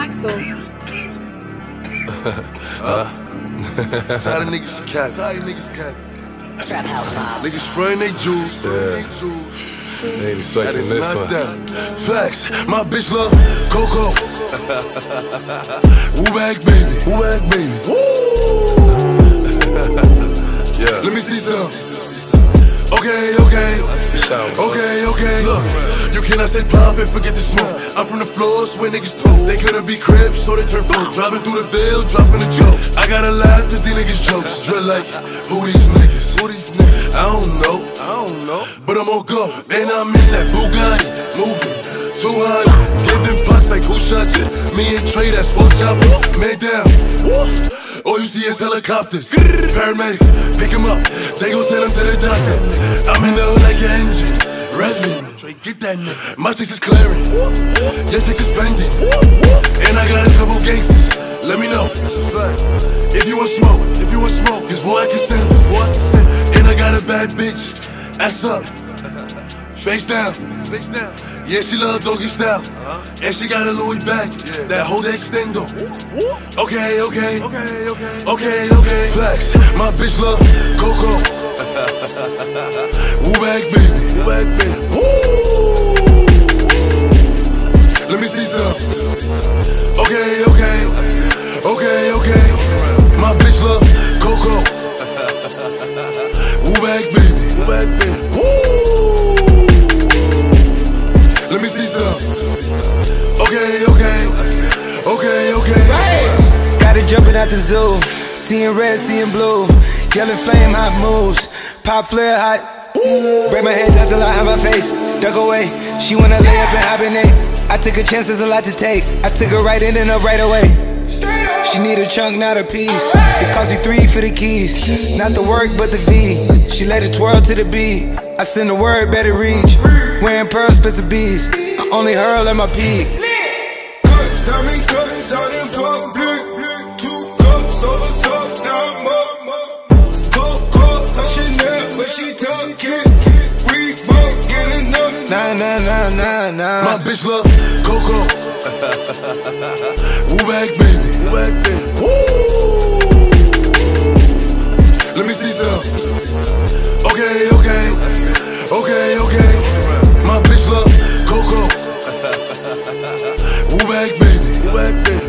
Axel. That's how the niggas cap. Trap house vibes. Niggas spraying they jewels. They be sweating this one. Facts. My bitch love Coco. Woo back baby. Woo back baby. Yeah. Let me see some. Okay, okay, okay, okay. Look, you cannot say pop and forget the smoke. I'm from the floors where niggas told. They couldn't be cribs, so they turn folk. Driving through the veil, dropping a joke. I gotta laugh cause these niggas jokes. Drill like, who these niggas? Who these niggas? I don't know, but I'm on go. And I'm in that Bugatti, moving 200. Giving bucks like who shot you? Me and Trey, that's 4 choppers. Man down. All you see is helicopters, paramedics, pick him up, they gon' send him to the doctor. I'm in the hood like an engine, revving, get that nigga. My chicks is clearing, yes it's suspended, and I got a couple gangsters, let me know. If you want smoke, cause boy I can send them, and I got a bad bitch, ass up, face down, yeah, she love doggy style, and she got a Louis back, that whole extendo. Okay, okay, Flex, my bitch love Coco. Woo back baby, Let me see some. Okay, my bitch love Coco. Woo back baby, Let me see some. Okay, Right. Got it jumping out the zoo. Seeing red, seeing blue. Yelling flame, hot moves. Pop flare, hot. Break my hands out till I have my face. Duck away. She wanna lay up and hibernate. I took a chance, there's a lot to take. I took her right in and up right away. She need a chunk, not a piece. It cost me 3 for the keys. Not the work, but the V. She let it twirl to the beat. I send the word, better reach. Wearing pearls, bits of bees. I only hurl at my peak. Stomach cups out in public. 2 cups overstuffed, now I'm up. Coco, Chanel, but she tuck it. We both get enough. My bitch love Coco. Woo back baby, Let me see some. Okay, my bitch love Coco. Woo back baby.